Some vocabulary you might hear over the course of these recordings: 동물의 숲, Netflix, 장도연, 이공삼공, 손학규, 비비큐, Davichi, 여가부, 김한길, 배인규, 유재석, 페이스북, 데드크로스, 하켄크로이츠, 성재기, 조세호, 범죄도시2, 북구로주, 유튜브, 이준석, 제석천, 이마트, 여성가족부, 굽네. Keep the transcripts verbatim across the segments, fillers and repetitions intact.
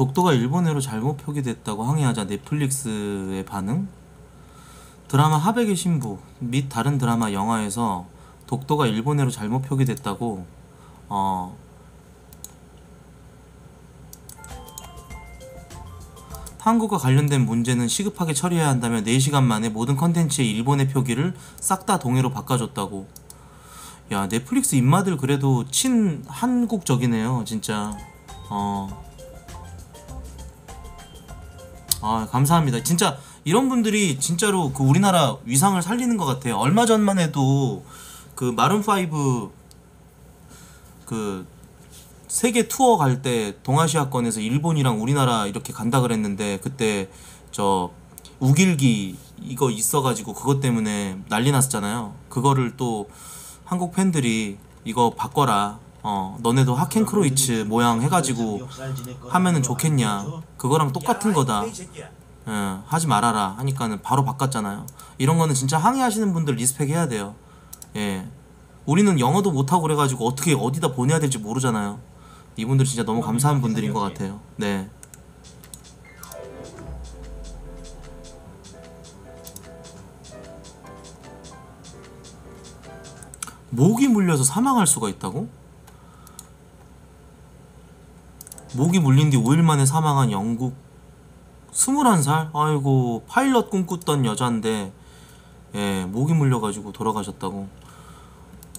독도가 일본어로 잘못 표기됐다고 항의하자 넷플릭스의 반응? 드라마 하백의 신부 및 다른 드라마 영화에서 독도가 일본어로 잘못 표기됐다고 어 한국과 관련된 문제는 시급하게 처리해야 한다며 네 시간 만에 모든 컨텐츠의 일본의 표기를 싹 다 동해로 바꿔줬다고. 야, 넷플릭스 입맛들 그래도 친한국적이네요 진짜. 어. 아, 감사합니다. 진짜 이런 분들이 진짜로 그 우리나라 위상을 살리는 것 같아요. 얼마 전만 해도 그 마룬 파이브 그 세계 투어 갈 때 동아시아권에서 일본이랑 우리나라 이렇게 간다 그랬는데 그때 저 우길기 이거 있어가지고 그것 때문에 난리 났었잖아요. 그거를 또 한국 팬들이 이거 바꿔라, 어 너네도 하켄크로이츠 모양 해가지고 하면은 좋겠냐, 그거랑 똑같은 거다, 예, 하지 말아라 하니까는 바로 바꿨잖아요. 이런 거는 진짜 항의하시는 분들 리스펙 해야 돼요. 예, 우리는 영어도 못하고 그래가지고 어떻게 어디다 보내야 될지 모르잖아요. 이분들 진짜 너무 감사한 분들인 것 같아요. 네. 모기 물려서 사망할 수가 있다고? 모기 물린 뒤 오 일 만에 사망한 영국 스물한 살? 아이고, 파일럿 꿈꾸던 여잔데 예, 모기 물려가지고 돌아가셨다고.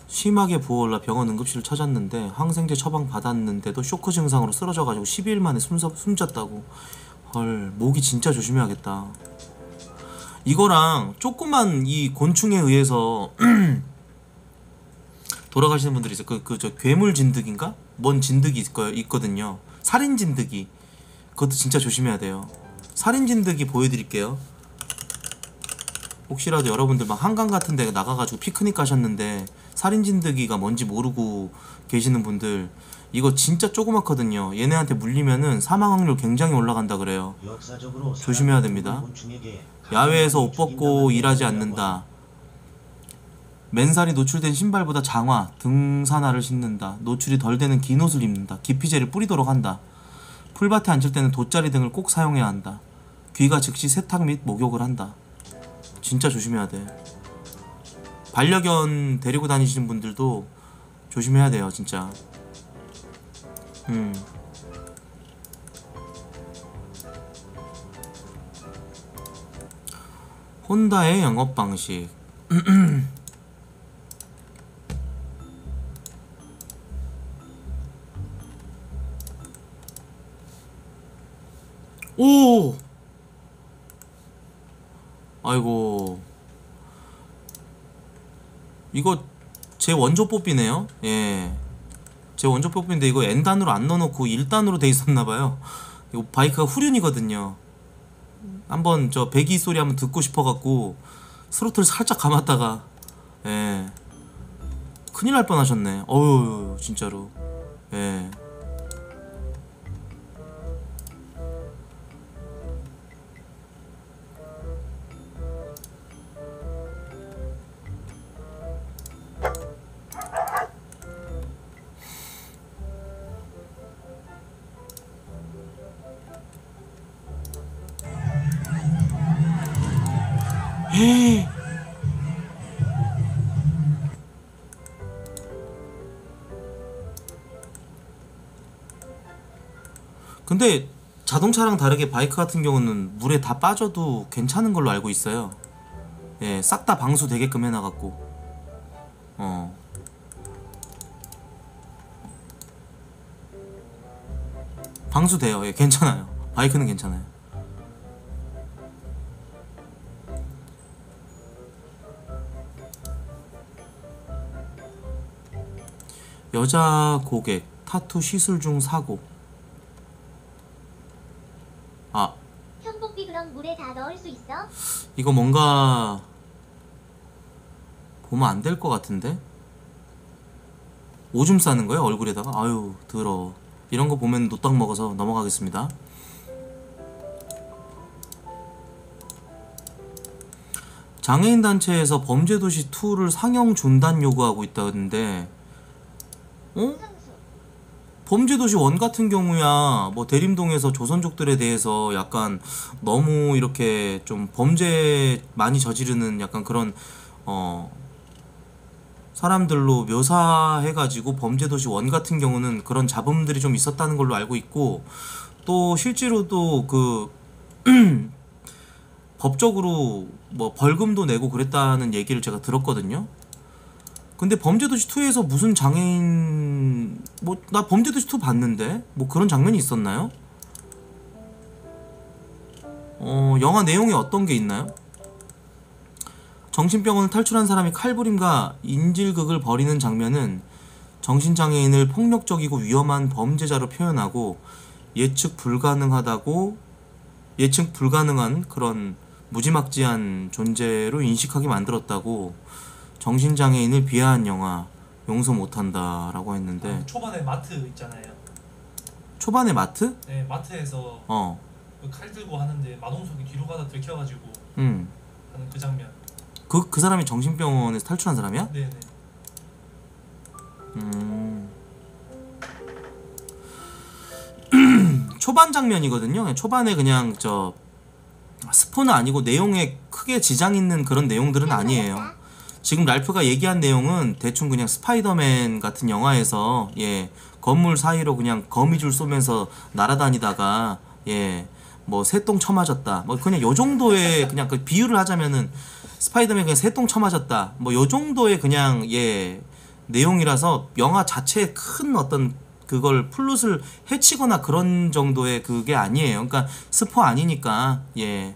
심하게 부어올라 병원 응급실을 찾았는데 항생제 처방 받았는데도 쇼크 증상으로 쓰러져가지고 십이 일 만에 숨서, 숨졌다고. 헐, 모기 진짜 조심해야겠다. 이거랑 조그만 이 곤충에 의해서 돌아가시는 분들이 있어요. 그, 그, 저, 괴물 진드기인가? 뭔 진드기 있거, 있거든요. 살인 진드기. 그것도 진짜 조심해야 돼요. 살인 진드기 보여드릴게요. 혹시라도 여러분들 막 한강 같은 데 나가가지고 피크닉 가셨는데 살인 진드기가 뭔지 모르고 계시는 분들, 이거 진짜 조그맣거든요. 얘네한테 물리면은 사망 확률 굉장히 올라간다 그래요. 조심해야 됩니다. 야외에서 옷 벗고 일하지 않는다. 맨살이 노출된 신발보다 장화, 등산화를 신는다. 노출이 덜 되는 긴 옷을 입는다. 기피제를 뿌리도록 한다. 풀밭에 앉을 때는 돗자리 등을 꼭 사용해야 한다. 귀가 즉시 세탁 및 목욕을 한다. 진짜 조심해야 돼. 반려견 데리고 다니시는 분들도 조심해야 돼요 진짜. 음. 혼다의 영업 방식. 오! 아이고, 이거 제 원조 뽑기네요. 예, 제 원조 뽑기인데 이거 N단으로 안 넣어놓고 일 단으로 돼 있었나봐요. 이거 바이크가 후륜이거든요. 한번 저 배기 소리 한번 듣고 싶어갖고 스로틀 살짝 감았다가 예, 큰일 날 뻔하셨네. 어휴, 진짜로. 예. 근데 자동차랑 다르게 바이크 같은 경우는 물에 다 빠져도 괜찮은 걸로 알고 있어요. 예, 싹 다 방수 되게끔 해놔갖고. 어. 방수 돼요. 예, 괜찮아요. 바이크는 괜찮아요. 여자 고객 타투 시술 중 사고. 아, 형복비 그럼 물에 다 넣을 수 있어? 이거 뭔가 보면 안 될 것 같은데? 오줌 싸는 거예요? 얼굴에다가? 아유, 더러워. 이런 거 보면 노딱 먹어서 넘어가겠습니다. 장애인 단체에서 범죄도시 투를 상영 중단 요구하고 있다는데, 어? 범죄도시 일 같은 경우야 뭐 대림동에서 조선족들에 대해서 약간 너무 이렇게 좀 범죄 많이 저지르는 약간 그런 어 사람들로 묘사해가지고 범죄도시 일 같은 경우는 그런 잡음들이 좀 있었다는 걸로 알고 있고, 또 실제로도 그 법적으로 뭐 벌금도 내고 그랬다는 얘기를 제가 들었거든요. 근데 범죄도시 이에서 무슨 장애인, 뭐 나 범죄도시 이 봤는데 뭐 그런 장면이 있었나요? 어 영화 내용이 어떤 게 있나요? 정신병원을 탈출한 사람이 칼부림과 인질극을 벌이는 장면은 정신장애인을 폭력적이고 위험한 범죄자로 표현하고 예측 불가능하다고 예측 불가능한 그런 무지막지한 존재로 인식하게 만들었다고 정신장애인을 비하한 영화, 용서 못한다 라고 했는데, 초반에 마트 있잖아요. 초반에 마트? 네, 마트에서 어. 그 칼 들고 하는데 마동석이 뒤로 가다 들켜가지고 음. 하는 그 장면. 그, 그 사람이 정신병원에서 탈출한 사람이야? 네네. 음. 초반 장면이거든요. 초반에 그냥 저 스포는 아니고 내용에 크게 지장 있는 그런 내용들은 아니에요. 지금 랄프가 얘기한 내용은 대충 그냥 스파이더맨 같은 영화에서 예 건물 사이로 그냥 거미줄 쏘면서 날아다니다가 예 뭐 새똥 쳐맞았다 뭐 그냥 요 정도의 그냥 그 비유를 하자면은 스파이더맨 그냥 새똥 쳐맞았다 뭐 요 정도의 그냥 예 내용이라서 영화 자체의 큰 어떤 그걸 플롯을 해치거나 그런 정도의 그게 아니에요. 그러니까 스포 아니니까 예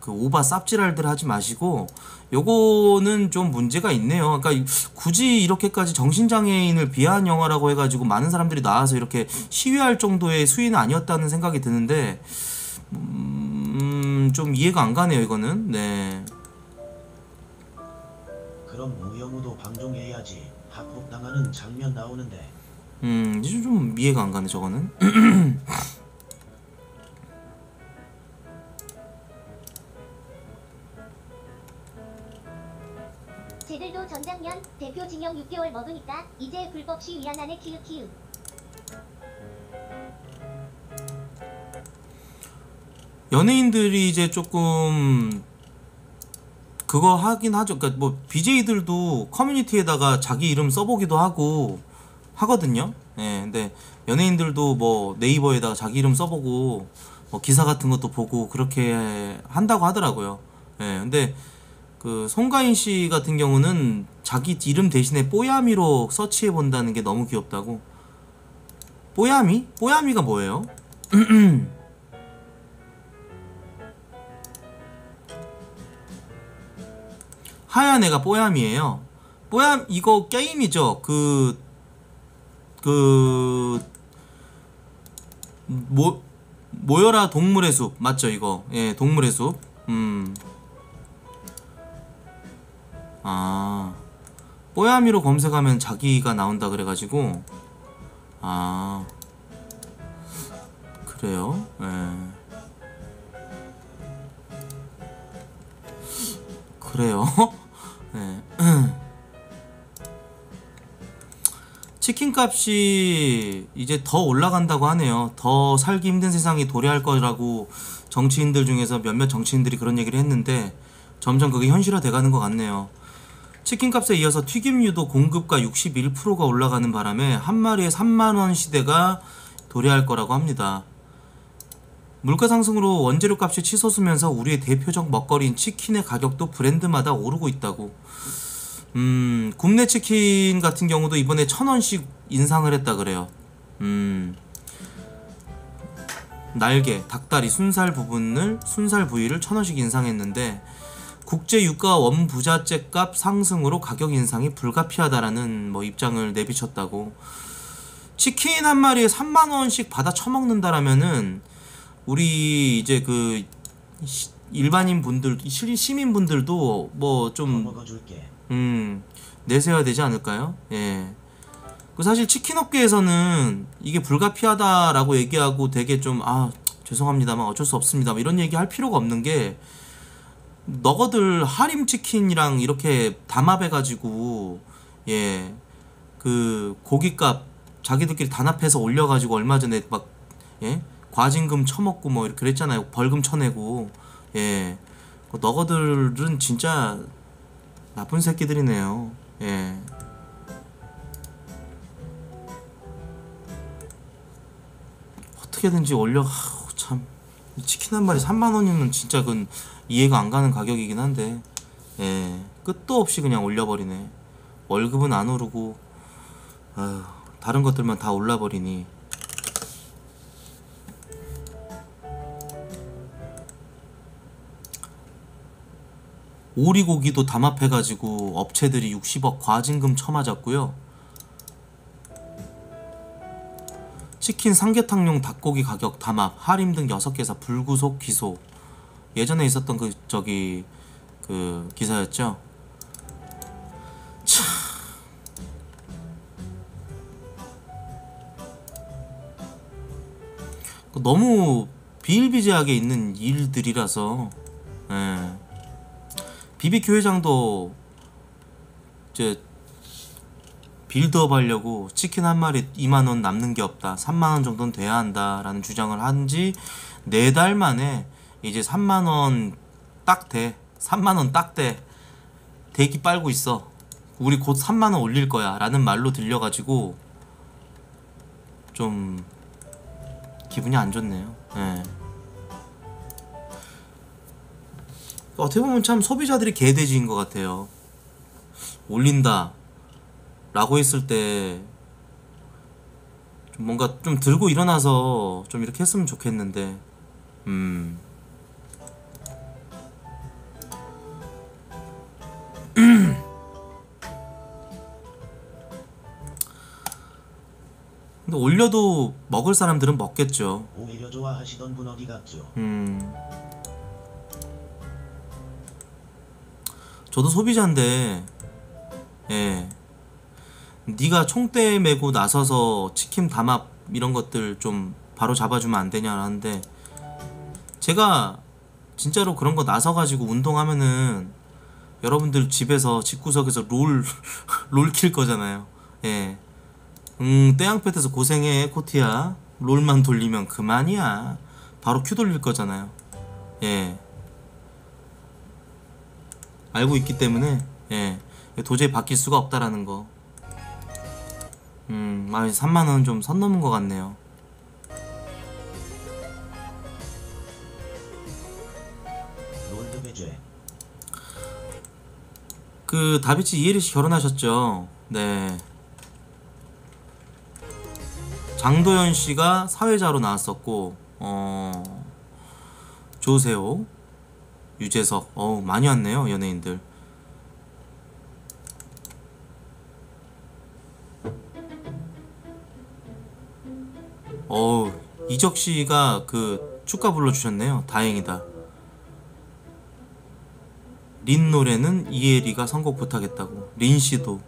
그 오바 쌉질할들 하지 마시고, 요거는 좀 문제가 있네요. 그러니까 굳이 이렇게까지 정신장애인을 비하한 영화라고 해가지고 많은 사람들이 나와서 이렇게 시위할 정도의 수위는 아니었다는 생각이 드는데 음, 좀 이해가 안 가네요 이거는. 네. 그럼 무혐의도 방종해야지. 학폭당하는 장면 나오는데. 음, 이제 좀 이해가 안 가네 저거는. 쟤들도 전장년 대표 징역 육 개월 먹으니까 이제 불법 시위 안 하네 키우키우. 연예인들이 이제 조금 그거 하긴 하죠. 그러니까 뭐 비제이들도 커뮤니티에다가 자기 이름 써보기도 하고 하거든요. 예, 근데 연예인들도 뭐 네이버에다가 자기 이름 써보고 뭐 기사 같은 것도 보고 그렇게 한다고 하더라고요. 예, 근데 그 송가인 씨 같은 경우는 자기 이름 대신에 뽀야미로 서치해 본다는 게 너무 귀엽다고. 뽀야미? 뽀야미가 뭐예요? 하얀 애가 뽀야미예요. 뽀야미 이거 게임이죠. 그... 그... 모... 모여라 동물의 숲 맞죠 이거. 예, 동물의 숲. 음... 아... 뽀야미로 검색하면 자기가 나온다 그래가지고. 아... 그래요? 예... 그래요. 네. 치킨값이 이제 더 올라간다고 하네요. 더 살기 힘든 세상이 도래할 거라고 정치인들 중에서 몇몇 정치인들이 그런 얘기를 했는데 점점 그게 현실화돼가는 것 같네요. 치킨값에 이어서 튀김류도 공급가 육십일 퍼센트가 올라가는 바람에 한 마리에 삼만 원 시대가 도래할 거라고 합니다. 물가 상승으로 원재료 값이 치솟으면서 우리의 대표적 먹거리인 치킨의 가격도 브랜드마다 오르고 있다고. 음, 굽네 치킨 같은 경우도 이번에 천 원씩 인상을 했다 그래요. 음, 날개, 닭다리, 순살 부분을 순살 부위를 천 원씩 인상했는데 국제 유가 원부자재 값 상승으로 가격 인상이 불가피하다라는 뭐 입장을 내비쳤다고. 치킨 한 마리에 삼만 원씩 받아 처먹는다라면은 우리 이제 그 시, 일반인 분들, 시민 분들도 뭐 좀 음, 내세워야 되지 않을까요? 예. 그 사실 치킨 업계에서는 이게 불가피하다라고 얘기하고 되게 좀 아 죄송합니다만 어쩔 수 없습니다 이런 얘기 할 필요가 없는 게, 너거들 하림 치킨이랑 이렇게 담합해가지고 예 그 고기값 자기들끼리 단합해서 올려가지고 얼마 전에 막 예? 과징금 쳐먹고 뭐 이렇게 그랬잖아요. 벌금 쳐내고. 예. 너거들은 진짜 나쁜 새끼들이네요. 예. 어떻게든지 올려. 아우, 참. 치킨 한 마리 삼만 원이면 진짜 그건 이해가 안 가는 가격이긴 한데. 예. 끝도 없이 그냥 올려버리네. 월급은 안 오르고. 아유, 다른 것들만 다 올라버리니. 오리고기도 담합해가지고 업체들이 육십억 과징금 쳐맞았고요. 치킨 삼계탕용 닭고기 가격 담합 할인 등 여섯 개사 불구속 기소. 예전에 있었던 그 저기 그 기사였죠. 참. 너무 비일비재하게 있는 일들이라서. 예. 비비큐 회장도 이제 빌드업 하려고 치킨 한 마리 이만 원 남는 게 없다, 삼만 원 정도는 돼야 한다 라는 주장을 한 지 네 달 만에 이제 삼만 원 딱 돼. 삼만 원 딱 돼. 대기 빨고 있어. 우리 곧 삼만 원 올릴 거야 라는 말로 들려가지고 좀 기분이 안 좋네요. 예. 어떻게 보면 참 소비자들이 개돼지인 것 같아요. 올린다 라고 했을 때 좀 뭔가 좀 들고 일어나서 좀 이렇게 했으면 좋겠는데. 음. 근데 올려도 먹을 사람들은 먹겠죠. 오히려 좋아하시던 분 어디 갔죠? 음. 저도 소비자인데. 예. 네가 총대 메고 나서서 치킨 담합 이런 것들 좀 바로 잡아주면 안 되냐 하는데, 제가 진짜로 그런 거 나서가지고 운동하면은 여러분들 집에서 집구석에서 롤 롤 킬 거잖아요. 예. 음, 떼양볕에서 고생해 코티야. 롤만 돌리면 그만이야. 바로 큐 돌릴 거잖아요. 예. 알고 있기 때문에. 예. 도저히 바뀔 수가 없다라는 거. 음, 아, 삼만 원 좀 선 넘은 것 같네요. 그 다비치 이혜리 씨 결혼하셨죠? 네. 장도연 씨가 사회자로 나왔었고, 어, 조세호, 유재석, 어우 많이 왔네요 연예인들. 어우, 이적씨가 그 축가 불러주셨네요. 다행이다. 린 노래는 이혜리가 선곡 부탁했다고. 린씨도.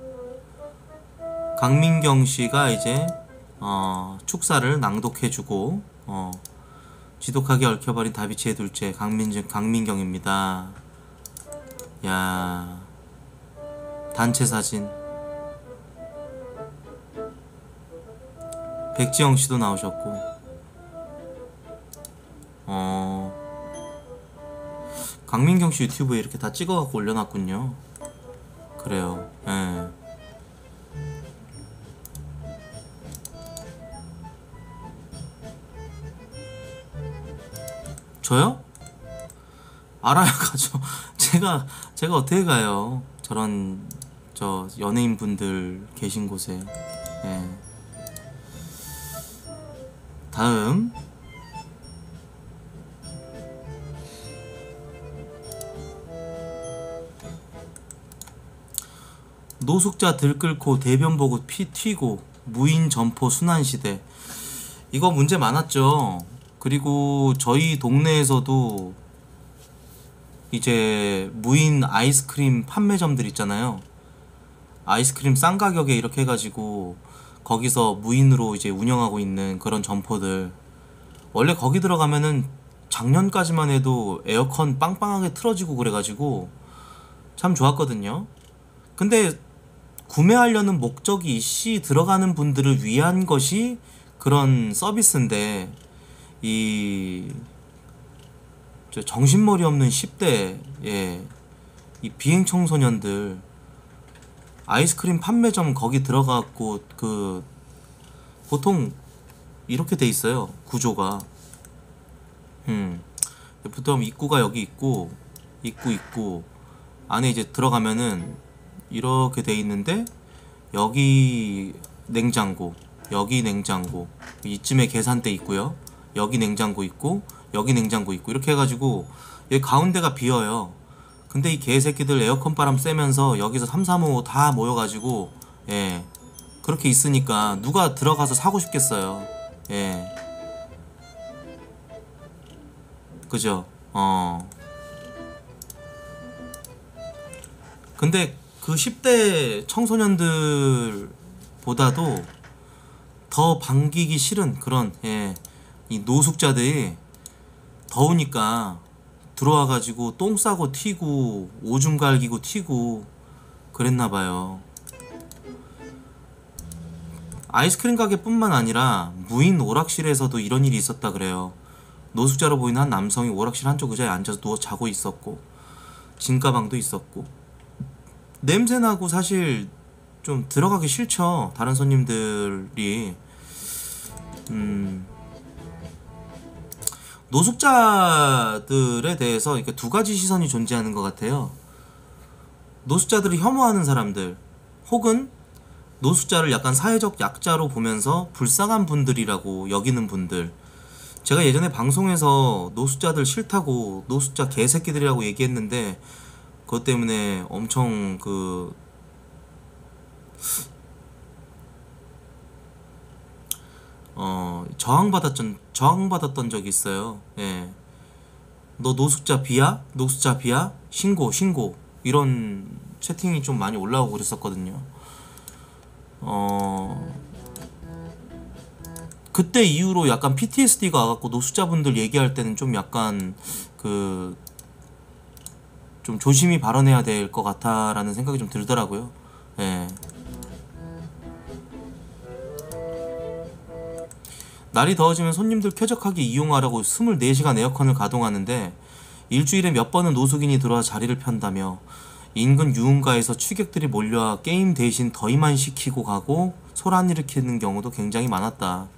강민경씨가 이제 어, 축사를 낭독해주고. 어, 지독하게 얽혀버린 다비치의 둘째 강민, 강민경입니다. 야, 단체 사진. 백지영 씨도 나오셨고. 어, 강민경 씨 유튜브에 이렇게 다 찍어갖고 올려놨군요. 그래요. 예. 저요? 알아야 가죠. 제가 제가 어떻게 가요? 저런 저 연예인 분들 계신 곳에. 예. 다음. 노숙자 들끓고 대변 보고 피 튀고 무인 점포 순환 시대. 이거 문제 많았죠. 그리고 저희 동네에서도 이제 무인 아이스크림 판매점들 있잖아요. 아이스크림 싼 가격에 이렇게 해가지고 거기서 무인으로 이제 운영하고 있는 그런 점포들. 원래 거기 들어가면은 작년까지만 해도 에어컨 빵빵하게 틀어지고 그래가지고 참 좋았거든요. 근데 구매하려는 목적이 있이 들어가는 분들을 위한 것이 그런 서비스인데, 이 정신머리 없는 십 대, 예, 이 비행 청소년들 아이스크림 판매점 거기 들어가고, 그 보통 이렇게 돼 있어요, 구조가. 음, 보통 입구가 여기 있고, 입구 있고 안에 이제 들어가면은 이렇게 돼 있는데, 여기 냉장고, 여기 냉장고, 이쯤에 계산대 있고요, 여기 냉장고 있고, 여기 냉장고 있고, 이렇게 해가지고 여기 가운데가 비어요. 근데 이 개새끼들 에어컨 바람 쐬면서 여기서 삼, 사, 오 다 모여가지고, 예, 그렇게 있으니까 누가 들어가서 사고 싶겠어요. 예, 그죠? 어. 근데 그 십 대 청소년들보다도 더 반기기 싫은 그런, 예, 이 노숙자들이 더우니까 들어와가지고 똥 싸고 튀고 오줌 갈기고 튀고 그랬나봐요. 아이스크림 가게뿐만 아니라 무인 오락실에서도 이런 일이 있었다 그래요. 노숙자로 보이는 한 남성이 오락실 한쪽 의자에 앉아서 누워 자고 있었고, 진가방도 있었고, 냄새나고 사실 좀 들어가기 싫죠, 다른 손님들이. 음, 노숙자들에 대해서 이렇게 두 가지 시선이 존재하는 것 같아요. 노숙자들을 혐오하는 사람들, 혹은 노숙자를 약간 사회적 약자로 보면서 불쌍한 분들이라고 여기는 분들. 제가 예전에 방송에서 노숙자들 싫다고, 노숙자 개새끼들이라고 얘기했는데, 그것 때문에 엄청 그 어, 저항받았던, 저항받았던 적이 있어요. 예. 너 노숙자 비야? 노숙자 비야? 신고, 신고. 이런 채팅이 좀 많이 올라오고 그랬었거든요. 어, 그때 이후로 약간 피티에스디가 와갖고 노숙자분들 얘기할 때는 좀 약간 그 좀 조심히 발언해야 될 것 같다라는 생각이 좀 들더라고요. 예. 날이 더워지면 손님들 쾌적하게 이용하라고 이십사 시간 에어컨을 가동하는데, 일주일에 몇 번은 노숙인이 들어와 자리를 편다며 인근 유흥가에서 취객들이 몰려와 게임 대신 더위만 식히고 가고 소란 일으키는 경우도 굉장히 많았다.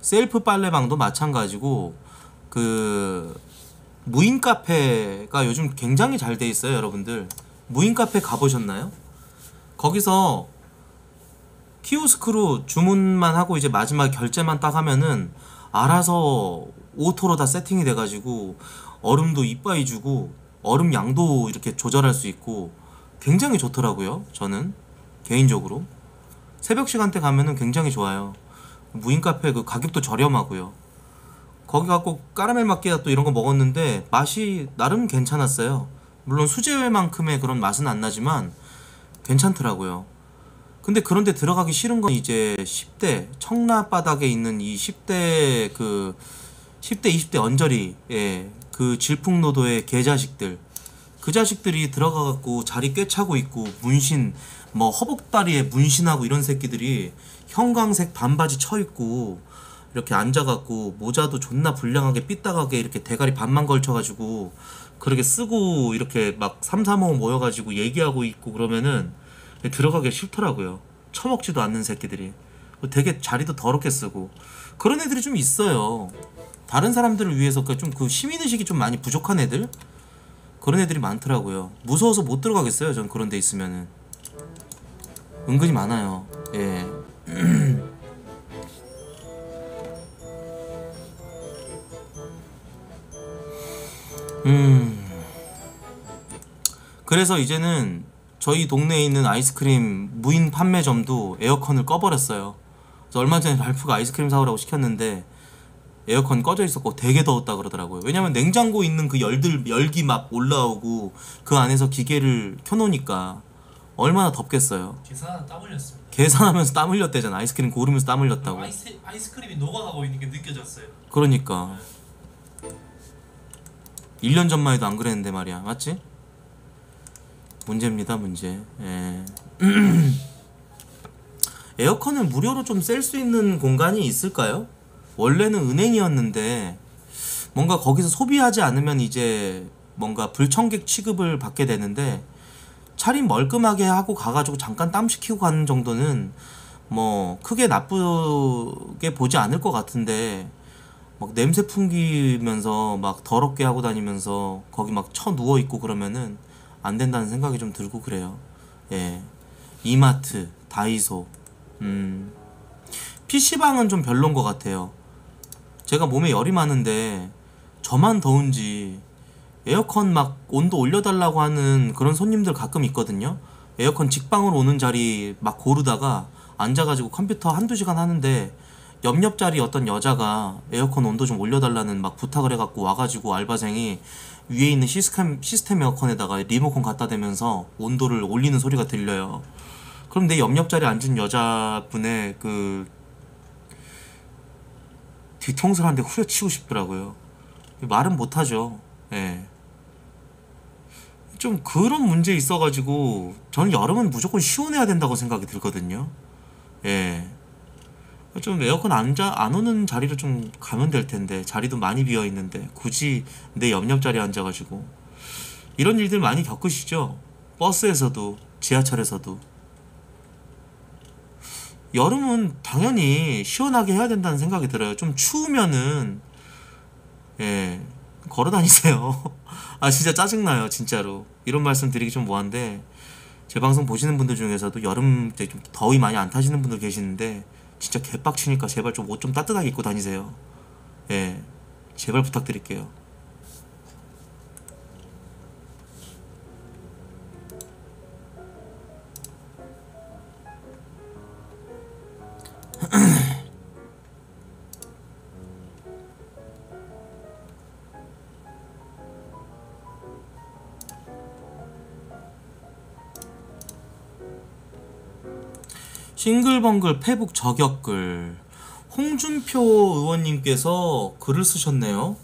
셀프 빨래방도 마찬가지고, 그 무인 카페가 요즘 굉장히 잘 돼 있어요, 여러분들. 무인 카페 가보셨나요? 거기서 키오스크로 주문만 하고 이제 마지막 결제만 딱 하면은 알아서 오토로 다 세팅이 돼가지고 얼음도 이빠이 주고 얼음 양도 이렇게 조절할 수 있고 굉장히 좋더라고요. 저는 개인적으로 새벽 시간대 가면은 굉장히 좋아요. 무인 카페 그 가격도 저렴하고요. 거기 갖고 까라멜 마끼아또 이런 거 먹었는데 맛이 나름 괜찮았어요. 물론 수제회만큼의 그런 맛은 안 나지만 괜찮더라고요. 근데 그런데 들어가기 싫은 건 이제 십 대, 청라바닥에 있는 이 십 대, 그 십 대, 이십 대 언저리, 예, 그 질풍노도의 개자식들. 그 자식들이 들어가갖고 자리 꿰차고 있고, 문신, 뭐 허벅다리에 문신하고 이런 새끼들이 형광색 반바지 쳐입고 이렇게 앉아갖고 모자도 존나 불량하게 삐딱하게 이렇게 대가리 반만 걸쳐가지고 그렇게 쓰고 이렇게 막 삼삼오오 모여가지고 얘기하고 있고 그러면은 들어가기 싫더라고요. 처먹지도 않는 새끼들이 되게 자리도 더럽게 쓰고 그런 애들이 좀 있어요. 다른 사람들을 위해서 좀 그 시민의식이 좀 많이 부족한 애들, 그런 애들이 많더라고요. 무서워서 못 들어가겠어요, 전. 그런 데 있으면은 은근히 많아요. 예. 음. 그래서 이제는 저희 동네에 있는 아이스크림 무인 판매점도 에어컨을 꺼버렸어요. 그래서 얼마 전에 랄프가 아이스크림 사오라고 시켰는데 에어컨 꺼져 있었고 되게 더웠다 그러더라고요. 왜냐면 냉장고 있는 그 열들, 열기 막 올라오고 그 안에서 기계를 켜놓으니까 얼마나 덥겠어요. 계산하면서 땀 흘렸습니다. 계산하면서 땀 흘렸대잖아. 아이스크림 고르면서 땀 흘렸다고. 아이스, 아이스크림이 녹아가고 있는 게 느껴졌어요. 그러니까 일 년 전만 해도 안 그랬는데 말이야. 맞지? 문제입니다, 문제. 예. 에어컨을 무료로 좀 쐴 수 있는 공간이 있을까요? 원래는 은행이었는데 뭔가 거기서 소비하지 않으면 이제 뭔가 불청객 취급을 받게 되는데, 차림 멀끔하게 하고 가가지고 잠깐 땀 식히고 가는 정도는 뭐 크게 나쁘게 보지 않을 것 같은데, 막 냄새 풍기면서 막 더럽게 하고 다니면서 거기 막 쳐 누워있고 그러면은 안 된다는 생각이 좀 들고 그래요. 예, 이마트, 다이소, 음 피씨방은 좀 별론 것 같아요. 제가 몸에 열이 많은데 저만 더운지 에어컨 막 온도 올려달라고 하는 그런 손님들 가끔 있거든요. 에어컨 직방으로 오는 자리 막 고르다가 앉아가지고 컴퓨터 한두 시간 하는데 옆옆 자리 어떤 여자가 에어컨 온도 좀 올려달라는 막 부탁을 해갖고 와가지고 알바생이 위에 있는 시스템, 시스템 에어컨에다가 리모컨 갖다 대면서 온도를 올리는 소리가 들려요. 그럼 내 옆옆 자리에 앉은 여자분의 그 뒤통수를 한 대 후려치고 싶더라고요. 말은 못하죠. 예. 좀 그런 문제 있어가지고 저는 여름은 무조건 시원해야 된다고 생각이 들거든요. 예. 좀 에어컨 안, 자, 안 오는 자리로 좀 가면 될 텐데, 자리도 많이 비어 있는데 굳이 내 옆옆 자리에 앉아가지고. 이런 일들 많이 겪으시죠? 버스에서도 지하철에서도. 여름은 당연히 시원하게 해야 된다는 생각이 들어요. 좀 추우면은 예 걸어 다니세요. 아 진짜 짜증나요 진짜로. 이런 말씀 드리기 좀 뭐한데, 제 방송 보시는 분들 중에서도 여름 때 좀 더위 많이 안 타시는 분들 계시는데 진짜 개빡치니까 제발 좀 옷 좀 따뜻하게 입고 다니세요. 예, 제발 부탁드릴게요. 싱글벙글 페북 저격글. 홍준표 의원님께서 글을 쓰셨네요.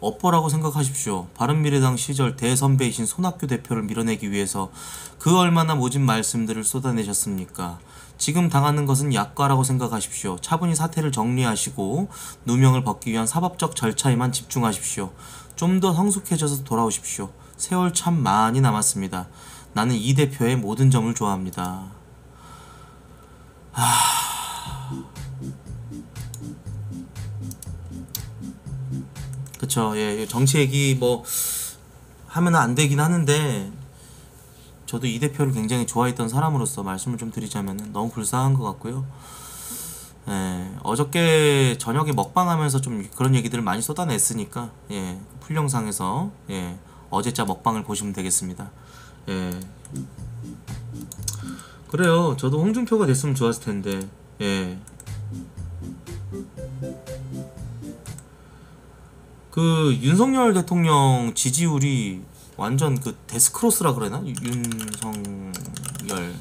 어퍼라고 생각하십시오. 바른미래당 시절 대선배이신 손학규 대표를 밀어내기 위해서 그 얼마나 모진 말씀들을 쏟아내셨습니까? 지금 당하는 것은 약과라고 생각하십시오. 차분히 사태를 정리하시고 누명을 벗기 위한 사법적 절차에만 집중하십시오. 좀 더 성숙해져서 돌아오십시오. 세월 참 많이 남았습니다. 나는 이 대표의 모든 점을 좋아합니다. 하... 그쵸. 예, 정치 얘기 뭐 하면 안 되긴 하는데, 저도 이 대표를 굉장히 좋아했던 사람으로서 말씀을 좀 드리자면 너무 불쌍한 것 같고요. 예, 어저께 저녁에 먹방하면서 좀 그런 얘기들을 많이 쏟아냈으니까 예, 풀영상에서 예, 어제자 먹방을 보시면 되겠습니다. 예. 그래요. 저도 홍준표가 됐으면 좋았을 텐데. 예. 그 윤석열 대통령 지지율이 완전 그 데스크로스라 그래나? 윤석열.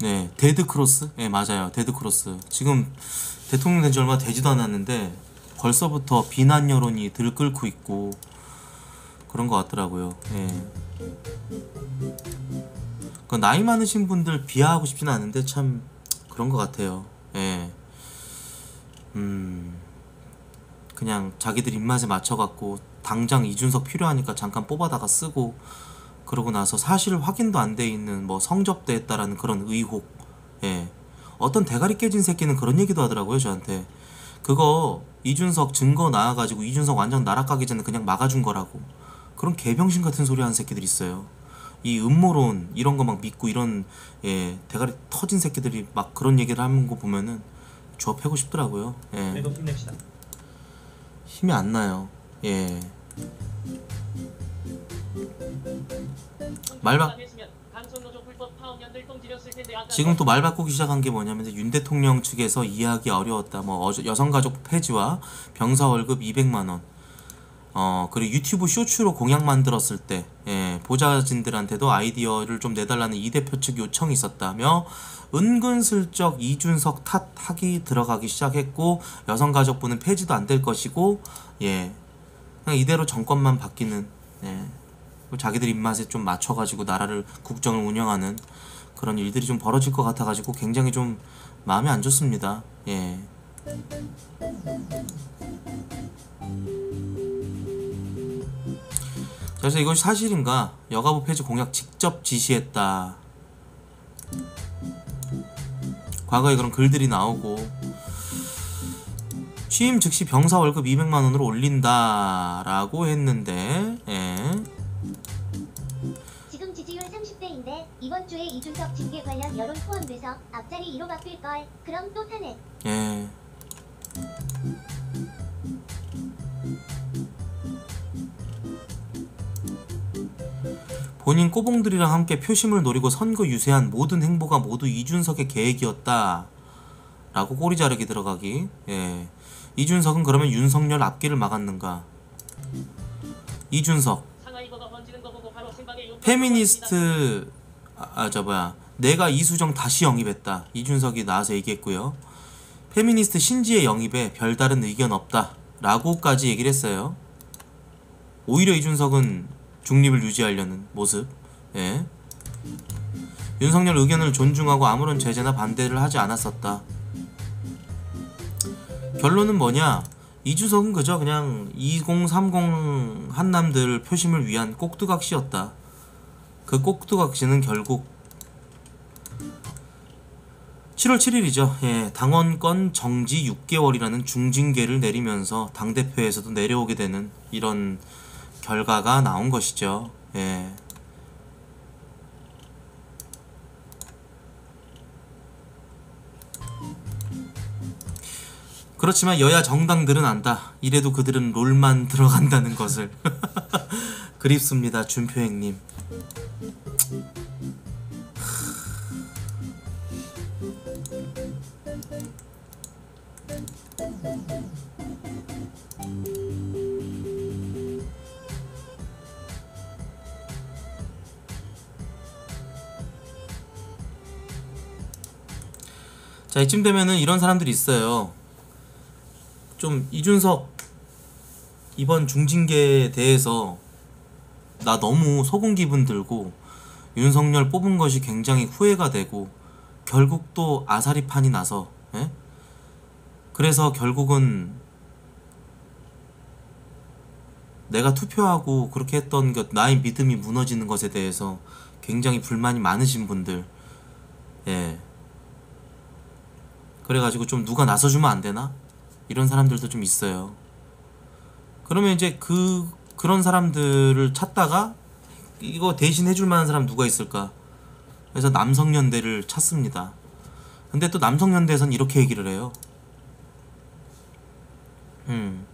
네, 데드크로스? 예, 맞아요. 데드크로스. 지금 대통령 된 지 얼마 되지도 않았는데 벌써부터 비난 여론이 들끓고 있고 그런 것 같더라고요. 예. 그러니까 나이 많으신 분들 비하하고 싶지는 않은데 참 그런 것 같아요. 예. 음, 그냥 자기들 입맛에 맞춰갖고 당장 이준석 필요하니까 잠깐 뽑아다가 쓰고, 그러고 나서 사실 확인도 안 돼 있는 뭐 성접대했다라는 그런 의혹. 예. 어떤 대가리 깨진 새끼는 그런 얘기도 하더라고요 저한테. 그거 이준석 증거 나와가지고 이준석 완전 날아가기 전에 그냥 막아준 거라고. 그런 개병신 같은 소리 하는 새끼들 있어요. 이 음모론 이런 거 막 믿고 이런 예 대가리 터진 새끼들이 막 그런 얘기를 하는 거 보면은 저 패고 싶더라고요. 예. 힘냅시다. 힘이 안 나요. 예. 말박. 지금 또 말 바꾸기 시작한 게 뭐냐면, 윤 대통령 측에서 이해하기 어려웠다, 뭐 여성가족부 폐지와 병사 월급 이백만 원, 어 그리고 유튜브 쇼츠로 공약 만들었을 때 예, 보좌진들한테도 아이디어를 좀 내달라는 이 대표 측 요청이 있었다며 은근슬쩍 이준석 탓하기 들어가기 시작했고 여성가족부는 폐지도 안 될 것이고 예 그냥 이대로 정권만 바뀌는 예, 자기들 입맛에 좀 맞춰가지고 나라를 국정을 운영하는 그런 일들이 좀 벌어질 것 같아가지고 굉장히 좀 마음이 안 좋습니다. 예. 그래서 이것이 사실인가? 여가부 폐지 공약 직접 지시했다. 과거에 그런 글들이 나오고 취임 즉시 병사 월급 이백만 원으로 올린다 라고 했는데 예. 지금 지지율 삼십 대인데 이번 주에 이준석 징계 관련 여론 포함돼서 앞자리 이로 바뀔걸. 그럼 또 탄핵. 예. 본인 꼬봉들이랑 함께 표심을 노리고 선거 유세한 모든 행보가 모두 이준석의 계획이었다 라고 꼬리 자르기 들어가기. 예. 이준석은 그러면 윤석열 앞길을 막았는가? 이준석 페미니스트 아 저 뭐야 내가 이수정 다시 영입했다. 이준석이 나와서 얘기했고요. 페미니스트 신지의 영입에 별다른 의견 없다 라고까지 얘기를 했어요. 오히려 이준석은 중립을 유지하려는 모습. 예. 윤석열 의견을 존중하고 아무런 제재나 반대를 하지 않았었다. 결론은 뭐냐? 이준석은 그저 그냥 이공삼공 한남들 표심을 위한 꼭두각시였다. 그 꼭두각시는 결국 칠월 칠일이죠. 예, 당원권 정지 육 개월이라는 중징계를 내리면서 당대표에서도 내려오게 되는 이런 결과가 나온 것이죠. 예. 그렇지만 여야 정당들은 안다. 이래도 그들은 롤만 들어간다는 것을. 그립습니다, 준표행님. 자, 이쯤 되면은 이런 사람들이 있어요. 좀 이준석 이번 중징계에 대해서 나 너무 속은 기분 들고 윤석열 뽑은 것이 굉장히 후회가 되고 결국 또 아사리판이 나서 예? 그래서 결국은 내가 투표하고 그렇게 했던 것 나의 믿음이 무너지는 것에 대해서 굉장히 불만이 많으신 분들 예. 그래가지고 좀 누가 나서주면 안되나? 이런 사람들도 좀 있어요. 그러면 이제 그 그런 사람들을 찾다가 이거 대신 해줄 만한 사람 누가 있을까? 그래서 남성연대를 찾습니다. 근데 또 남성연대에선 이렇게 얘기를 해요. 음.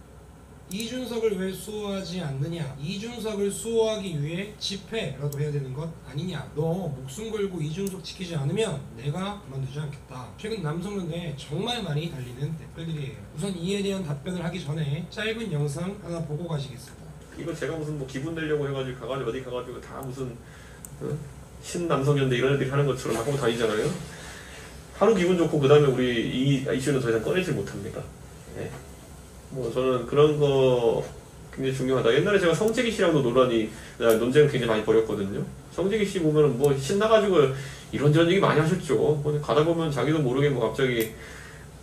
이준석을 왜 수호하지 않느냐? 이준석을 수호하기 위해 집회라도 해야 되는 것 아니냐? 너 목숨 걸고 이준석 지키지 않으면 내가 그만두지 않겠다. 최근 남성연대에 정말 많이 달리는 댓글들이에요. 우선 이에 대한 답변을 하기 전에 짧은 영상 하나 보고 가시겠습니다. 이거 제가 무슨 뭐 기분 내려고 해가지고 가가지고 어디 가가지고 다 무슨 어? 신남성연대 이런 애들이 하는 것처럼 하고 다니잖아요. 하루 기분 좋고 그 다음에 우리 이 이슈는 더 이상 꺼내지 못합니다. 네. 뭐 저는 그런 거 굉장히 중요하다. 옛날에 제가 성재기 씨랑도 논란이 논쟁을 굉장히 많이 벌였거든요. 성재기 씨 보면 뭐 신나가지고 이런저런 얘기 많이 하셨죠. 가다 보면 자기도 모르게 뭐 갑자기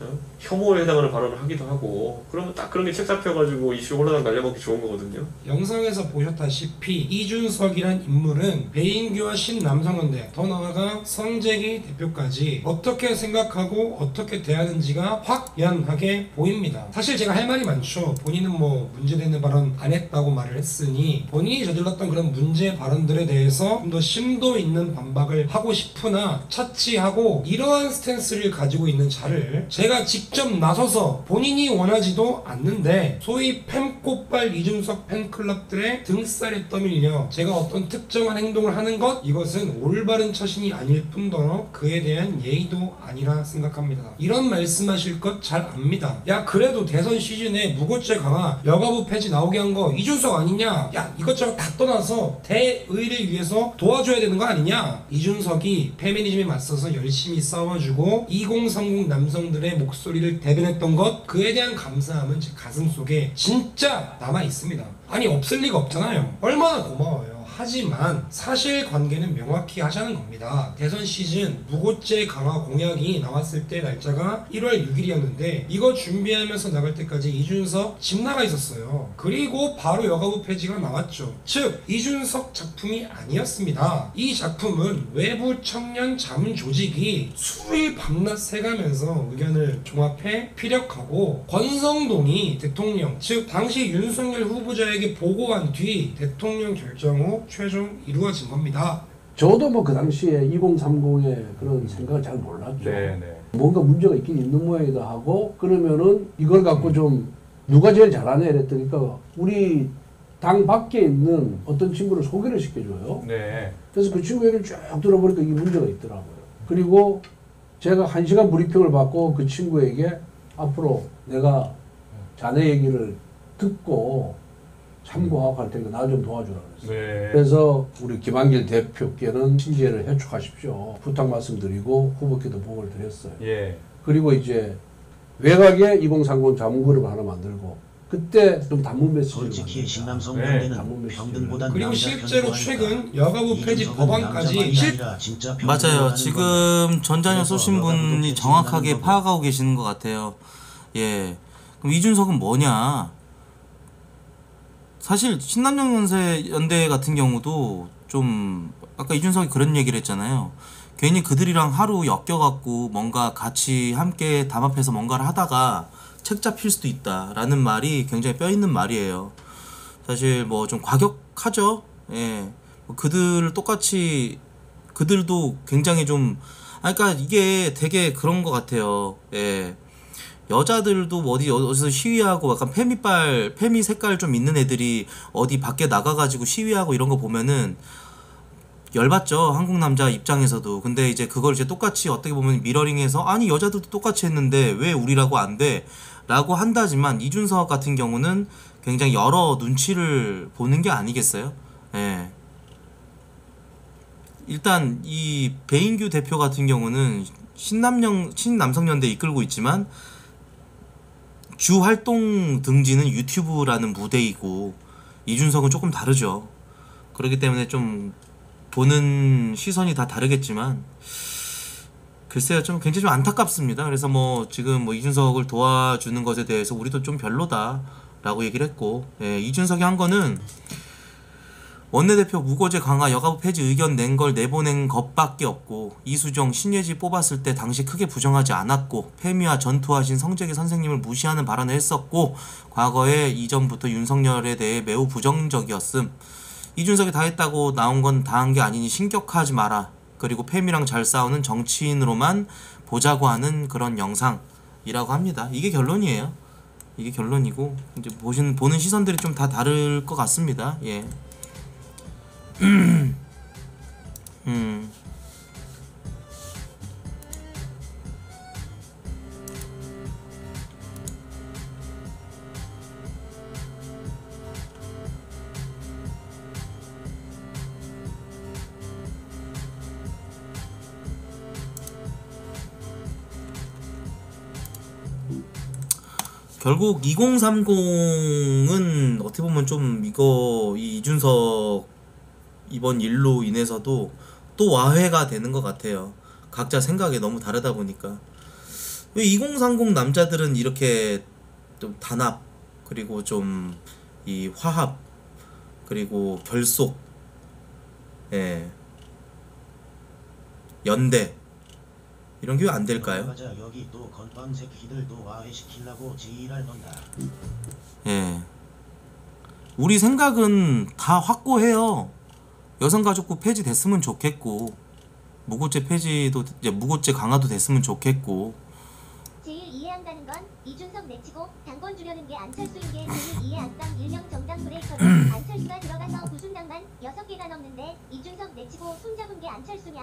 어? 혐오에 해당하는 발언을 하기도 하고 그러면 딱 그런 게 책 잡혀가지고 이슈 혼란을 날려먹기 좋은 거거든요. 영상에서 보셨다시피 이준석이란 인물은 배인규와 신남성연대 더 나아가 성재기 대표까지 어떻게 생각하고 어떻게 대하는지가 확연하게 보입니다. 사실 제가 할 말이 많죠. 본인은 뭐 문제되는 발언 안 했다고 말을 했으니 본인이 저질렀던 그런 문제 발언들에 대해서 좀 더 심도 있는 반박을 하고 싶으나 차치하고 이러한 스탠스를 가지고 있는 자를 제가 제가 직접 나서서 본인이 원하지도 않는데 소위 팸꽃발 이준석 팬클럽들의 등살에 떠밀려 제가 어떤 특정한 행동을 하는 것, 이것은 올바른 처신이 아닐 뿐더러 그에 대한 예의도 아니라 생각합니다. 이런 말씀하실 것 잘 압니다. 야, 그래도 대선 시즌에 무고죄 강화, 여가부 폐지 나오게 한 거 이준석 아니냐, 야 이것저것 다 떠나서 대의를 위해서 도와줘야 되는 거 아니냐. 이준석이 페미니즘에 맞서서 열심히 싸워주고 이공삼공 남성들의 목소리를 대변했던 것, 그에 대한 감사함은 제 가슴속에 진짜 남아있습니다. 아니 없을 리가 없잖아요. 얼마나 고마워요. 하지만 사실관계는 명확히 하자는 겁니다. 대선 시즌 무고죄 강화 공약이 나왔을 때 날짜가 일월 육일이었는데 이거 준비하면서 나갈 때까지 이준석 집 나가 있었어요. 그리고 바로 여가부 폐지가 나왔죠. 즉 이준석 작품이 아니었습니다. 이 작품은 외부 청년 자문 조직이 수일 밤낮 새가면서 의견을 종합해 피력하고 권성동이 대통령, 즉 당시 윤석열 후보자에게 보고한 뒤 대통령 결정 후 최종 이루어진 겁니다. 저도 뭐 그 당시에 이공삼공의 그런 생각을 잘 몰랐죠. 네네. 뭔가 문제가 있긴 있는 모양이다 하고, 그러면은 이걸 갖고 좀 누가 제일 잘하냐 이랬더니까 우리 당 밖에 있는 어떤 친구를 소개를 시켜줘요. 네. 그래서 그 친구 얘기를 쭉 들어보니까 이게 문제가 있더라고요. 그리고 제가 한 시간 브리핑을 받고 그 친구에게 앞으로 내가 자네 얘기를 듣고 참고하고 할 테니까 나 좀 도와주라 그랬어요. 네. 그래서 우리 김한길 대표께는 신재를 해촉하십시오. 부탁 말씀드리고 후보께도 보고를 드렸어요. 예. 그리고 이제 외곽에 이공삼공 자문그룹 하나 만들고 그때 좀 단문 메시지를 솔직히 신남성연대는 네. 평등보단 그리고 실제로 최근 여가부 폐지 법안까지 실... 맞아요. 지금 전자녀 쏘신 분이 정확하게 파악하고 계시는 것 같아요. 예. 그럼 이준석은 뭐냐? 사실 신남성연대 같은 경우도 좀 아까 이준석이 그런 얘기를 했잖아요. 괜히 그들이랑 하루 엮여갖고 뭔가 같이 함께 담합해서 뭔가를 하다가 책 잡힐 수도 있다라는 말이 굉장히 뼈있는 말이에요. 사실 뭐 좀 과격하죠. 예, 그들 똑같이 그들도 굉장히 좀, 그러니까 이게 되게 그런 것 같아요. 예. 여자들도 어디 어디서 시위하고 약간 페미빨 페미 색깔 좀 있는 애들이 어디 밖에 나가가지고 시위하고 이런 거 보면은 열받죠, 한국 남자 입장에서도. 근데 이제 그걸 이제 똑같이 어떻게 보면 미러링해서 아니 여자들도 똑같이 했는데 왜 우리라고 안 돼? 라고 한다지만 이준석 같은 경우는 굉장히 여러 눈치를 보는 게 아니겠어요? 예. 일단 이 배인규 대표 같은 경우는 신남영 신남성연대 이끌고 있지만 주 활동 등지는 유튜브라는 무대이고 이준석은 조금 다르죠. 그렇기 때문에 좀 보는 시선이 다 다르겠지만 글쎄요, 좀 굉장히 좀 안타깝습니다. 그래서 뭐 지금 뭐 이준석을 도와주는 것에 대해서 우리도 좀 별로다라고 얘기를 했고, 예, 이준석이 한 거는 원내대표 무고죄 강화 여가부 폐지 의견 낸 걸 내보낸 것밖에 없고, 이수정, 신예지 뽑았을 때 당시 크게 부정하지 않았고, 페미와 전투하신 성재기 선생님을 무시하는 발언을 했었고, 과거에 이전부터 윤석열에 대해 매우 부정적이었음. 이준석이 다 했다고 나온 건 다 한 게 아니니 신격하지 마라. 그리고 페미랑 잘 싸우는 정치인으로만 보자고 하는 그런 영상이라고 합니다. 이게 결론이에요. 이게 결론이고, 이제 보신, 보는 시선들이 좀 다 다를 것 같습니다. 예. 음. 결국 이공삼공은 어떻게 보면 좀 이거 이 이준석 이번 일로 인해서도 또 와해가 되는 것 같아요. 각자 생각이 너무 다르다 보니까. 왜 이공삼공 남자들은 이렇게 좀 단합, 그리고 좀 이 화합, 그리고 결속, 예, 연대, 이런 게 왜 안 될까요? 맞아, 여기 또 건빵 새끼들도 와해시키려고 지랄 건다. 예, 우리 생각은 다 확고해요. 여성가족부 폐지 됐으면 좋겠고, 무고죄 폐지도, 이제 무고죄 강화도 됐으면 좋겠고, 이해한다는 건 이준석 내치고 당권 주려는 게 안철수인 게 저는 이해 안상 일명 정당 브레이커는 안철수가 들어가서 구순당만 여섯 개가 넘는데 이준석 내치고 손잡은 게 안철수냐.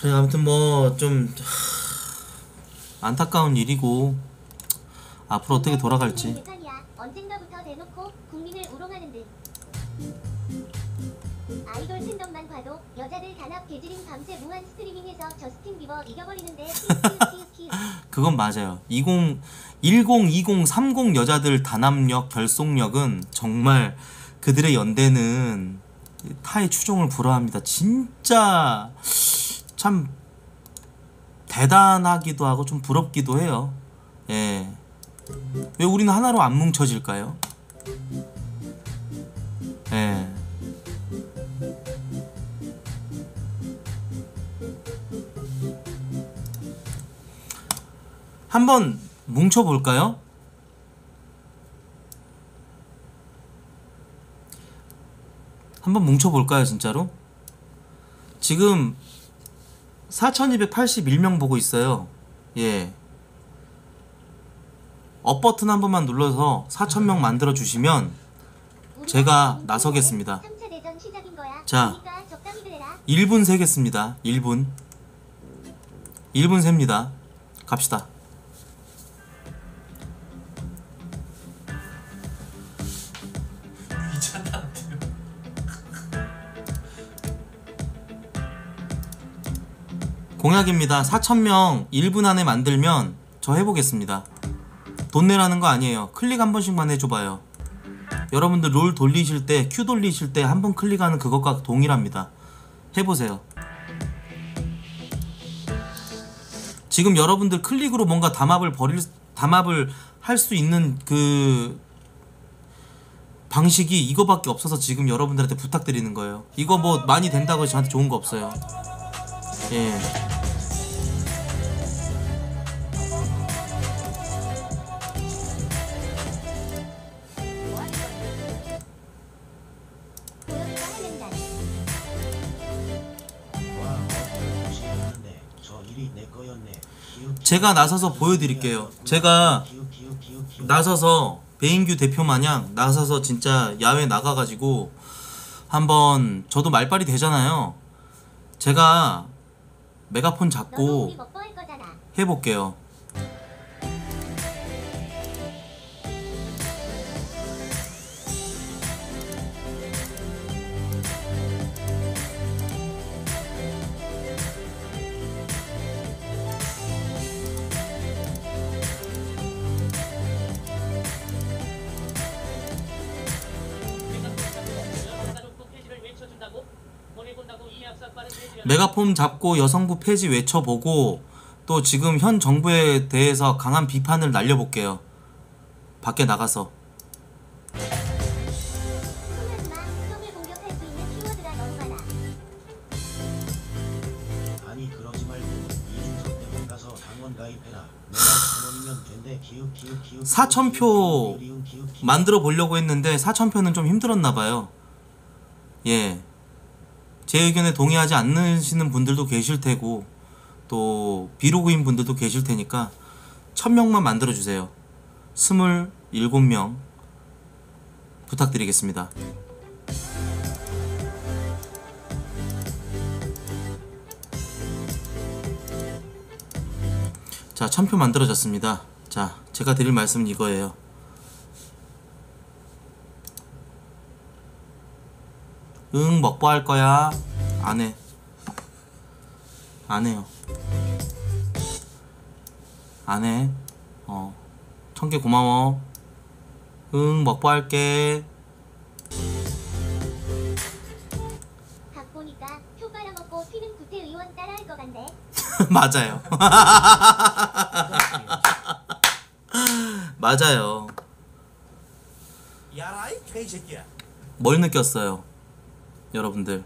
그래 아무튼 뭐 좀 안타까운 일이고 앞으로 어떻게 돌아갈지. 언젠가부터 대놓고 국민을 우롱하는 듯. 아이돌 팬덤만 봐도 여자들 단합 개지링 밤새 무한 스트리밍해서 저스틴 비버 이겨버리는데. 그건 맞아요. 이십, 이십, 이십, 삼십 여자들 단합력, 결속력은 정말 그들의 연대는 타의 추종을 불허합니다. 진짜 참 대단하기도 하고 좀 부럽기도 해요. 예. 왜 우리는 하나로 안 뭉쳐질까요? 예. 한번 뭉쳐볼까요? 한번 뭉쳐볼까요, 진짜로? 지금 사천이백팔십일 명 보고 있어요. 예. 업 버튼 한 번만 눌러서 사천 명 만들어 주시면 제가 나서겠습니다. 자, 일 분 세겠습니다. 일 분. 일 분 셉니다. 갑시다. 공약입니다. 사천 명 일 분 안에 만들면 저 해보겠습니다. 돈 내라는 거 아니에요. 클릭 한 번씩만 해줘봐요. 여러분들 롤 돌리실 때, 큐 돌리실 때 한 번 클릭하는 그것과 동일합니다. 해보세요. 지금 여러분들 클릭으로 뭔가 담합을 벌일, 담합을 할 수 있는 그 방식이 이거밖에 없어서 지금 여러분들한테 부탁드리는 거예요. 이거 뭐 많이 된다고 해서 저한테 좋은 거 없어요. 예. 제가 나서서 보여드릴게요. 제가 나서서 배인규 대표 마냥 나서서 진짜 야외 나가가지고 한번, 저도 말빨이 되잖아요. 제가 메가폰 잡고 해볼게요. 메가폼 잡고 여성부 폐지 외쳐보고 또 지금 현 정부에 대해서 강한 비판을 날려볼게요. 밖에 나가서. 아니 그러지 말고 이준석 대표 가서 당원 가입해라. 내가 당원이면 된대. 기읍 기읍 기읍. 사천 표 만들어 보려고 했는데 사천 표는 좀 힘들었나 봐요. 예. 제 의견에 동의하지 않으시는 분들도 계실 테고 또 비로그인 분들도 계실 테니까 천 명만 만들어주세요. 스물일곱 명 부탁드리겠습니다. 자, 천 표 만들어졌습니다. 자, 제가 드릴 말씀은 이거예요. 응 먹보 할 거야. 안 해. 안 해요. 안 해. 어. 천 개 고마워. 응 먹보 할게. 각 보니까 표 빨아먹고 튀는 구태의원 따라 할 것 같네. 맞아요. 맞아요. 야라이 개새끼야. 뭘 느꼈어요? 여러분들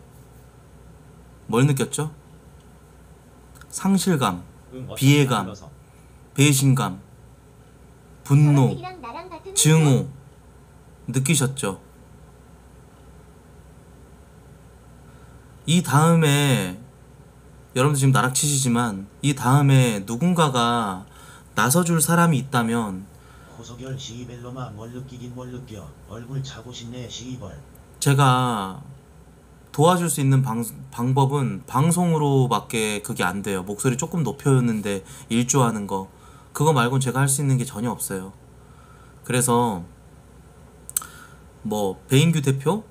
뭘 느꼈죠? 상실감, 응, 비애감, 배신감, 분노, 증오 느끼셨죠? 이 다음에 여러분들 지금 나락치시지만 이 다음에 누군가가 나서줄 사람이 있다면 고석열 시이벨로마 뭘 느끼긴 뭘 느껴 얼굴 차고 싶네 시이벌. 제가 도와줄 수 있는 방, 방법은 방송으로밖에 그게 안 돼요. 목소리 조금 높였는데 일조하는 거 그거 말고는 제가 할 수 있는 게 전혀 없어요. 그래서 뭐 배인규 대표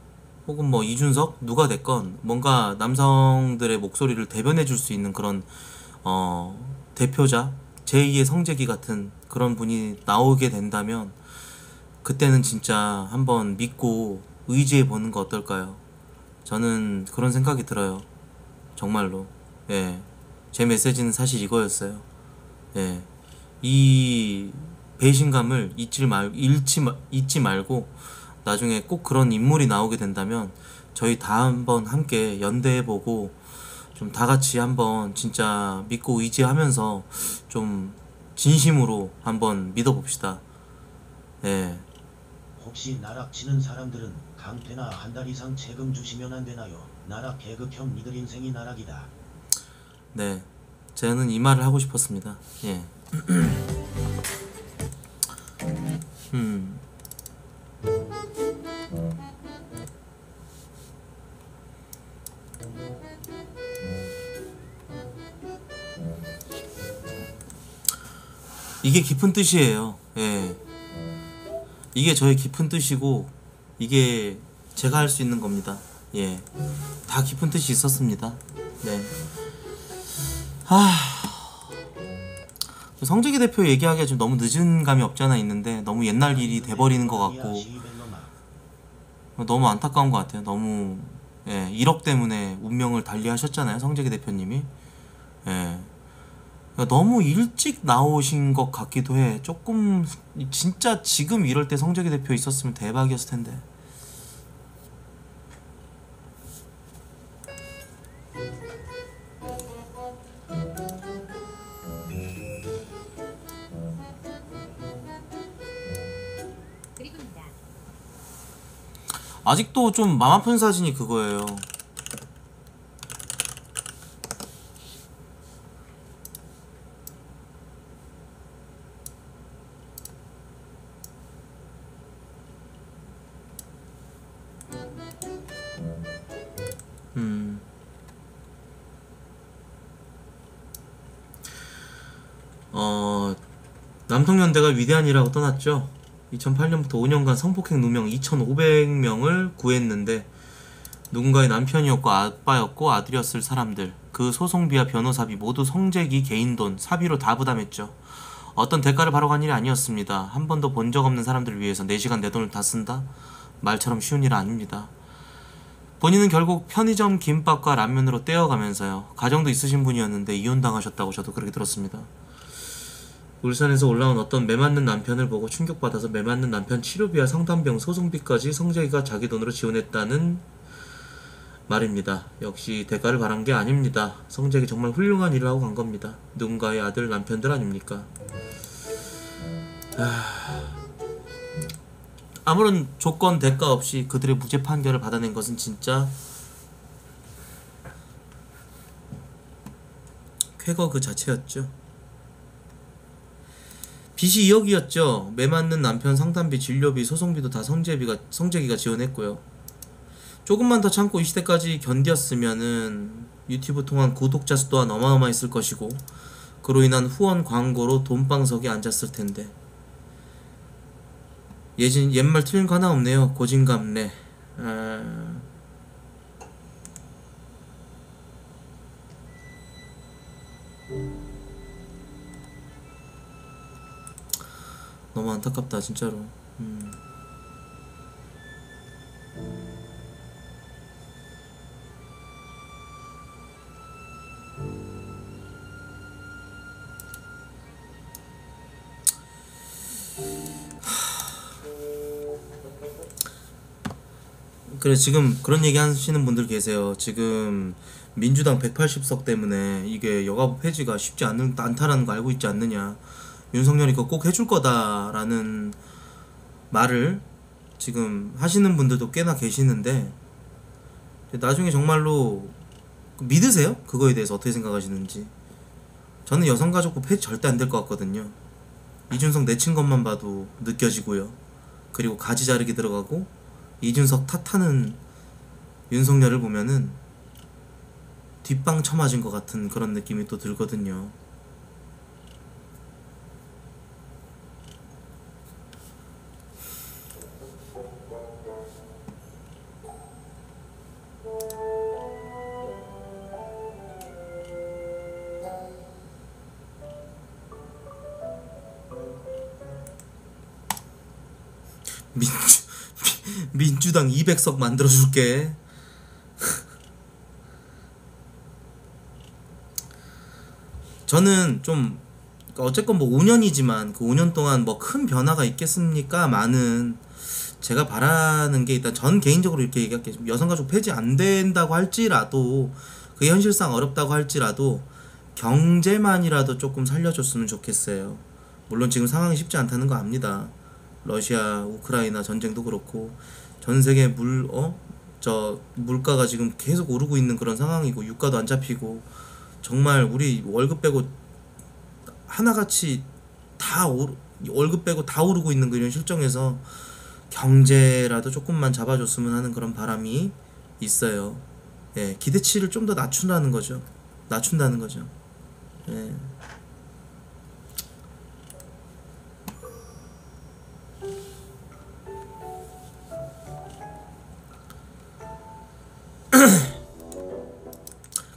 혹은 뭐 이준석 누가 됐건 뭔가 남성들의 목소리를 대변해 줄 수 있는 그런 어 대표자 제이의 성재기 같은 그런 분이 나오게 된다면 그때는 진짜 한번 믿고 의지해 보는 거 어떨까요? 저는 그런 생각이 들어요. 정말로. 예. 제 메시지는 사실 이거였어요. 예. 이 배신감을 잊지 말 잃지 잊지 말고 나중에 꼭 그런 인물이 나오게 된다면 저희 다 한번 함께 연대해보고 좀 다같이 한번 진짜 믿고 의지하면서 좀 진심으로 한번 믿어봅시다. 예. 혹시 나락치는 사람들은 강퇴나 한 달 이상 책임 주시면 안 되나요? 나락 계급형 니들 인생이 나락이다. 네, 저는 이 말을 하고 싶었습니다. 예. 음. 이게 깊은 뜻이에요. 예. 이게 저의 깊은 뜻이고 이게 제가 할 수 있는 겁니다. 예. 다 깊은 뜻이 있었습니다. 네. 아. 성재기 대표 얘기하기가 좀 너무 늦은 감이 없지 않아 있는데 너무 옛날 일이 돼버리는 것 같고 너무 안타까운 것 같아요. 너무 예, 일억 때문에 운명을 달리하셨잖아요, 성재기 대표님이. 예. 너무 일찍 나오신 것 같기도 해. 조금 진짜 지금 이럴 때 성재기 대표 있었으면 대박이었을 텐데. 아직도 좀 마음 아픈 사진이 그거예요. 음. 어, 남성연대가 위대한 일하고 떠났죠. 이천팔 년부터 오 년간 성폭행 누명 이천오백 명을 구했는데 누군가의 남편이었고 아빠였고 아들이었을 사람들 그 소송비와 변호사비 모두 성재기 개인 돈 사비로 다 부담했죠. 어떤 대가를 바라고 한 일이 아니었습니다. 한 번도 본 적 없는 사람들을 위해서 네 시간 내 돈을 다 쓴다? 말처럼 쉬운 일 아닙니다. 본인은 결국 편의점 김밥과 라면으로 떼어가면서요. 가정도 있으신 분이었는데 이혼당하셨다고 저도 그렇게 들었습니다. 울산에서 올라온 어떤 매맞는 남편을 보고 충격받아서 매맞는 남편 치료비와 상담병 소송비까지 성재기가 자기 돈으로 지원했다는 말입니다. 역시 대가를 바란 게 아닙니다. 성재기 정말 훌륭한 일을 하고 간 겁니다. 누군가의 아들, 남편들 아닙니까? 아... 아무런 조건, 대가 없이 그들의 무죄 판결을 받아낸 것은 진짜 쾌거 그 자체였죠. 빚이 이억이었죠. 매맞는 남편 상담비, 진료비, 소송비도 다 성재비가, 성재기가 지원했고요. 조금만 더 참고 이 시대까지 견뎠으면은 유튜브 통한 구독자 수 또한 어마어마했을 것이고 그로 인한 후원 광고로 돈방석에 앉았을 텐데 예진, 옛말 틀린 거 하나 없네요. 고진감래. 아... 너무 안타깝다 진짜로. 음. 그래 지금 그런 얘기 하시는 분들 계세요. 지금 민주당 백팔십 석 때문에 이게 여가부 폐지가 쉽지 않, 않다라는 거 알고 있지 않느냐. 윤석열이 그거 꼭 해줄 거다라는 말을 지금 하시는 분들도 꽤나 계시는데 나중에 정말로 믿으세요? 그거에 대해서 어떻게 생각하시는지. 저는 여성가족부 폐지 절대 안 될 것 같거든요. 이준석 내친 것만 봐도 느껴지고요. 그리고 가지 자르기 들어가고 이준석 탓하는 윤석열을 보면은 뒷방 쳐맞은 것 같은 그런 느낌이 또 들거든요. 민주, 민주당 이백 석 만들어줄게. 저는 좀 어쨌건 뭐 오 년이지만 그 오 년 동안 뭐 큰 변화가 있겠습니까? 많은 제가 바라는 게 일단 전 개인적으로 이렇게 얘기할게요. 여성가족 폐지 안 된다고 할지라도 그게 현실상 어렵다고 할지라도 경제만이라도 조금 살려줬으면 좋겠어요. 물론 지금 상황이 쉽지 않다는 거 압니다. 러시아, 우크라이나 전쟁도 그렇고 전 세계 물, 어? 저 물가가 지금 계속 오르고 있는 그런 상황이고 유가도 안 잡히고 정말 우리 월급 빼고 하나같이 다 오르, 월급 빼고 다 오르고 있는 그런 실정에서 경제라도 조금만 잡아줬으면 하는 그런 바람이 있어요. 예, 기대치를 좀 더 낮춘다는 거죠. 낮춘다는 거죠. 예.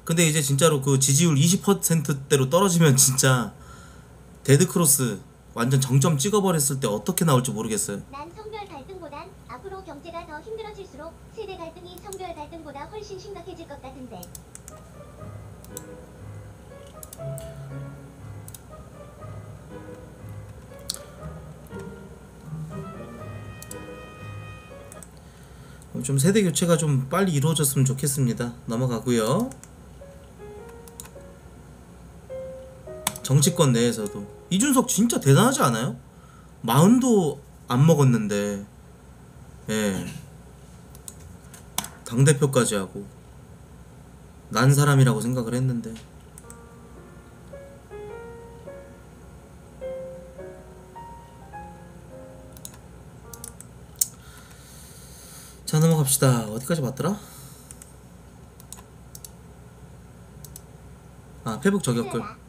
근데 이제 진짜로 그 지지율 이십 퍼센트대로 떨어지면 진짜 데드크로스 완전 정점 찍어버렸을 때 어떻게 나올지 모르겠어요. 난 성별 갈등보단 앞으로 경제가 더 힘들어질수록 세대 갈등이 성별 갈등보다 훨씬 심각해질 것 같은데. 좀 세대 교체가 좀 빨리 이루어졌으면 좋겠습니다. 넘어가고요. 정치권 내에서도 이준석 진짜 대단하지 않아요? 마흔도 안 먹었는데 예. 당대표까지 하고 난 사람이라고 생각을 했는데 자 넘어갑시다. 어디까지 봤더라? 아 페북 저격글